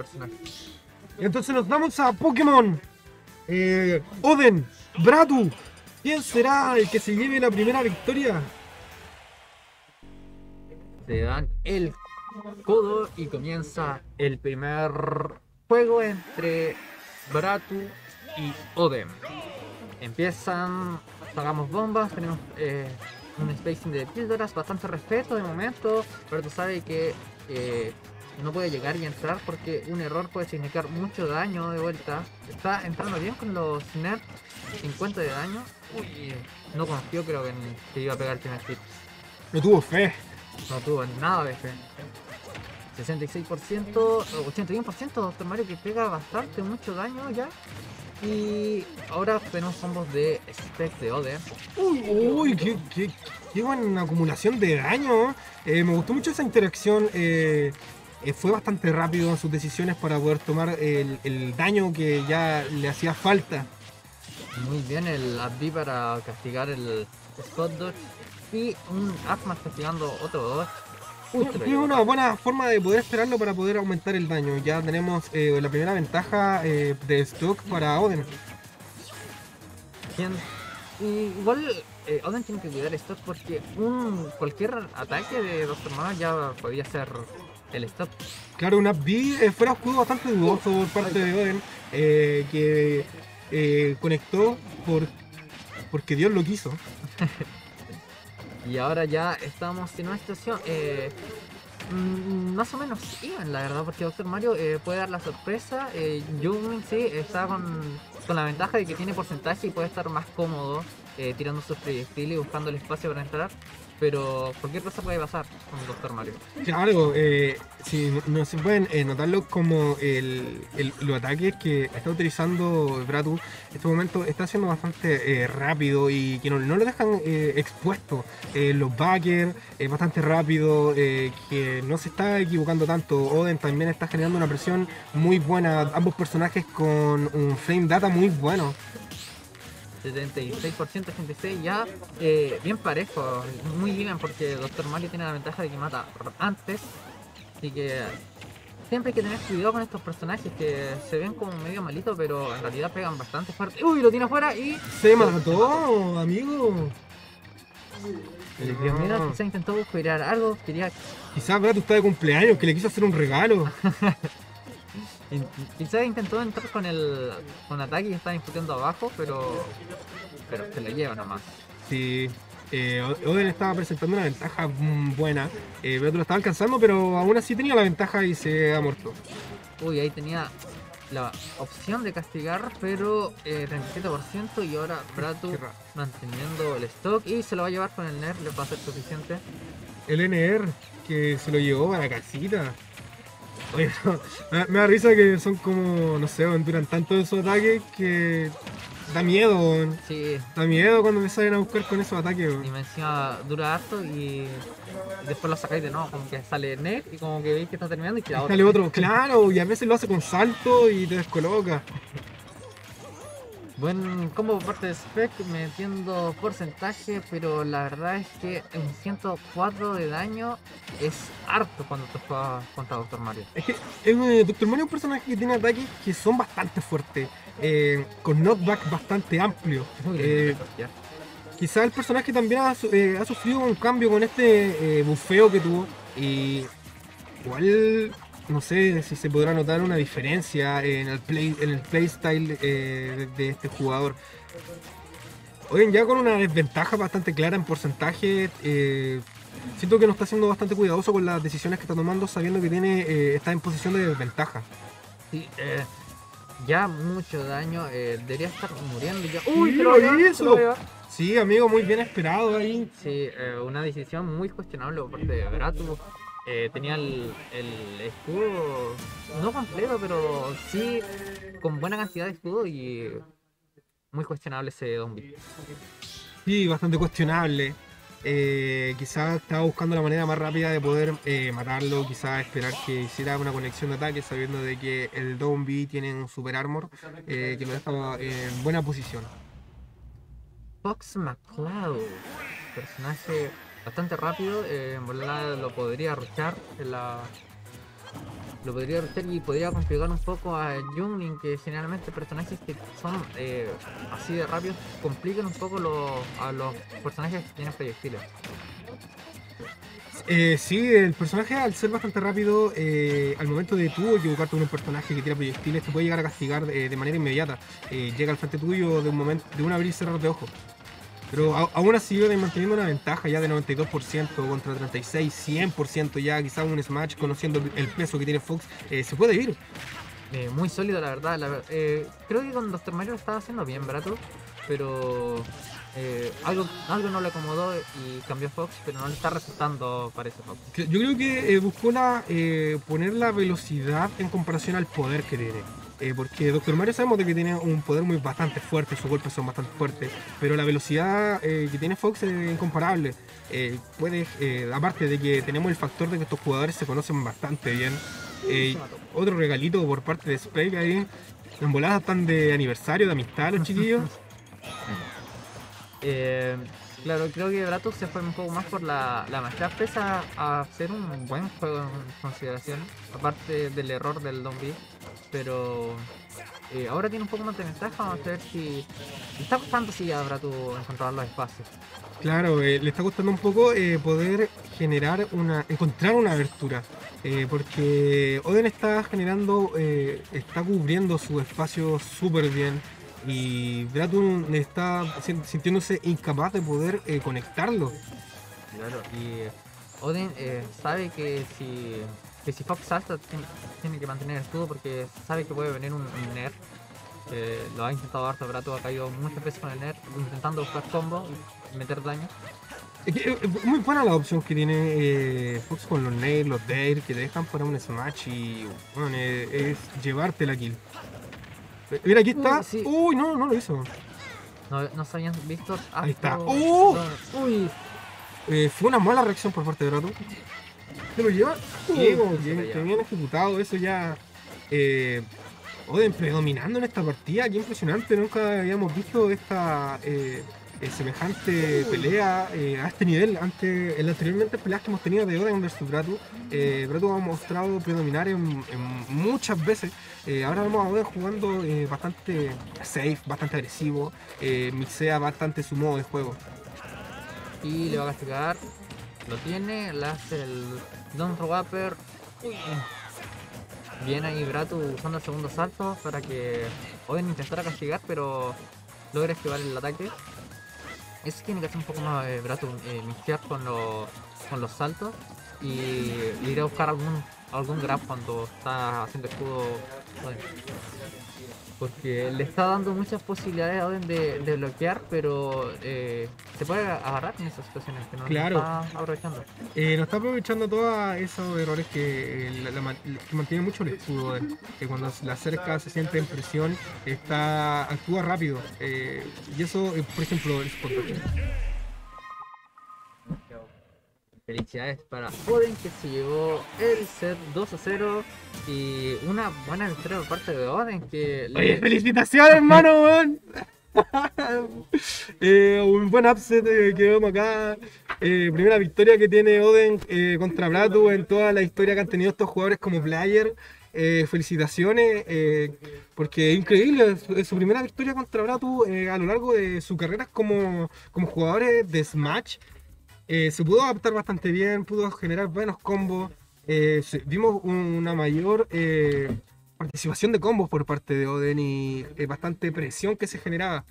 personajes. Y entonces nos vamos a Pokémon. Oden, Bratu. ¿Quién será el que se lleve la primera victoria? Se dan el codo y comienza el primer juego entre Bratu y Oden. Empiezan, sacamos bombas, tenemos un spacing de píldoras, bastante respeto de momento. Bratu sabe que no puede llegar y entrar porque un error puede significar mucho daño de vuelta. Está entrando bien con los nerfs, 50 de daño. Uy, no confío, creo que se iba a pegar el primer hit. No tuvo fe. No tuvo nada de fe. 66%, 81% Doctor Mario, que pega bastante, mucho daño ya. Y ahora tenemos combos de spec de Oden. Uy, uy, qué buena acumulación de daño. Me gustó mucho esa interacción. Fue bastante rápido en sus decisiones para poder tomar el daño que ya le hacía falta. Muy bien el Abdi para castigar el Spot Dodge y un Atma castigando otro Dodge. Es una buena forma de poder esperarlo para poder aumentar el daño. Ya tenemos la primera ventaja de stock para Oden. Bien. Igual Oden tiene que cuidar stock porque cualquier ataque de Doctor Mario ya podía ser el stop. Claro, una B fuera escudo bastante dudoso por parte de Oden, que conectó porque Dios lo quiso. Y ahora ya estamos en una situación más o menos even, la verdad, porque Doctor Mario puede dar la sorpresa. Young sí está con la ventaja de que tiene porcentaje y puede estar más cómodo tirando sus proyectiles y buscando el espacio para entrar. Pero cualquier cosa puede pasar con Doctor Mario. Claro, si no se pueden notarlo como los ataques que está utilizando Bratu en este momento está siendo bastante rápido y que no lo dejan expuesto. Los backers bastante rápido, que no se está equivocando tanto. Oden también está generando una presión muy buena. Ambos personajes con un frame data muy bueno. 76%, 86% ya, bien parejo, muy bien, porque Doctor Mario tiene la ventaja de que mata antes, así que siempre hay que tener cuidado con estos personajes que se ven como medio malitos, pero en realidad pegan bastante fuerte. ¡Uy! Lo tiene afuera y... ¡Se mató, amigo! Dios mío, quizá intentó buscar algo, quería... Quizás Bratu está de cumpleaños, que le quiso hacer un regalo. Quizás intentó entrar con ataque y estaba discutiendo abajo, pero se le lleva nomás. Sí, Oden estaba presentando una ventaja buena, Bratu lo estaba alcanzando, pero aún así tenía la ventaja y se ha muerto. Uy, ahí tenía la opción de castigar, pero 37%, y ahora Bratu manteniendo el stock y se lo va a llevar con el NER, le va a ser suficiente. El NER que se lo llevó a la casita. Oye, no, me da risa que son como, no sé, duran tanto de esos ataques que da miedo, ¿no? Sí. Da miedo cuando me salen a buscar con esos ataques, ¿no? Y me encima dura harto y después lo sacáis de nuevo, como que sale NER y como que veis que está terminando y queda otro. Sale otro, claro, y a veces lo hace con salto y te descoloca. Buen combo por parte de Spec, metiendo porcentaje, pero la verdad es que un 104 de daño es harto cuando te juegas contra Doctor Mario. Es que Doctor Mario es un personaje que tiene ataques que son bastante fuertes, con knockback bastante amplio. Quizás el personaje también ha sufrido un cambio con este bufeo que tuvo, y igual... No sé si se podrá notar una diferencia en el playstyle de este jugador. Oigan, ya con una desventaja bastante clara en porcentaje, siento que no está siendo bastante cuidadoso con las decisiones que está tomando, sabiendo que está en posición de desventaja. Sí, ya mucho daño, debería estar muriendo ya. ¡Uy, lo hizo! Sí, amigo, muy bien esperado ahí. Sí, una decisión muy cuestionable por parte de Bratu. Tenía el escudo no completo, pero sí con buena cantidad de escudo, y muy cuestionable ese zombie. Sí, bastante cuestionable. Quizás estaba buscando la manera más rápida de poder matarlo, quizás esperar que hiciera una conexión de ataque, sabiendo de que el zombie tiene un super armor que lo deja en buena posición. Fox McCloud, personaje bastante rápido, en verdad lo podría arrojar en la lo podría hacer y podría complicar un poco a Young Link, que generalmente personajes que son así de rápidos complican un poco a los personajes que tienen proyectiles. Sí, el personaje al ser bastante rápido, al momento de tú equivocarte con un personaje que tira proyectiles, te puede llegar a castigar de manera inmediata. Llega al frente tuyo de un abrir y cerrar de ojos. Pero aún así yo manteniendo una ventaja ya de 92% contra 36, 100% ya, quizás un Smash, conociendo el peso que tiene Fox, se puede ir. Muy sólido, la verdad. Creo que con Doctor Mario lo estaba haciendo bien, Bratu, pero algo no le acomodó y cambió Fox, pero no le está resultando, parece, Fox. Yo creo que buscó poner la velocidad en comparación al poder que tiene. Porque Doctor Mario sabemos de que tiene un poder bastante fuerte, sus golpes son bastante fuertes, pero la velocidad que tiene Fox es incomparable. Aparte de que tenemos el factor de que estos jugadores se conocen bastante bien. Otro regalito por parte de Spray ahí. En voladas están de aniversario, de amistad los chiquillos. Claro, creo que Bratu se fue un poco más por la maestría, pese a hacer un buen juego en consideración, aparte del error del Dombey. Pero ahora tiene un poco más de ventaja, vamos a ver si le está costando si ya Bratu encontrar los espacios. Claro, le está costando un poco poder generar encontrar una abertura, porque Oden está cubriendo su espacio súper bien y Bratu está sintiéndose incapaz de poder conectarlo. Claro, y Oden sabe que si Fox salta tiene que mantener el escudo porque sabe que puede venir un nerf. Lo ha intentado harto, Bratu ha caído muchas veces con el nerf, intentando buscar combo y meter daño. Es muy buena la opción que tiene Fox con los nerfs, los dair que te dejan para un smash y bueno, es llevarte la kill. Mira, aquí está. Sí. Uy, no lo hizo. No se habían visto. Ahí está. Uy. Fue una mala reacción por parte de Bratu. ¿Se lo lleva? Bien ejecutado. Eso ya. Oden predominando en esta partida. Qué impresionante. Nunca habíamos visto esta semejante pelea a este nivel. Anteriormente peleas que hemos tenido de Oden versus Bratu. Bratu ha mostrado predominar en muchas veces. Ahora vamos a ver jugando bastante safe, bastante agresivo, mixea bastante su modo de juego. Y le va a castigar, lo tiene, le hace el Don Wapper. Bien ahí Bratu usando el segundo salto para que Oden intentara castigar, pero logra esquivar el ataque. Eso tiene que hacer un poco más Bratu, mixear con los saltos y ir a buscar algún grab cuando está haciendo escudo Oden. Porque le está dando muchas posibilidades a Oden de bloquear, pero se puede agarrar en esas situaciones que no está aprovechando. No está aprovechando todos esos errores que mantiene mucho el escudo Oden. Que cuando la acerca se siente en presión, actúa rápido. Y eso, por ejemplo, es por bloqueo. Felicidades para Oden, que se llevó el set 2-0 y una buena victoria por parte de Oden que... ¡Oye, felicitaciones, hermano, weón! Un buen upset que vemos acá. Primera victoria que tiene Oden contra Bratu en toda la historia que han tenido estos jugadores como player. Felicitaciones, porque es increíble, es su primera victoria contra Bratu a lo largo de su carrera como jugadores de Smash. Se pudo adaptar bastante bien, pudo generar buenos combos. Vimos una mayor participación de combos por parte de Oden y bastante presión que se generaba.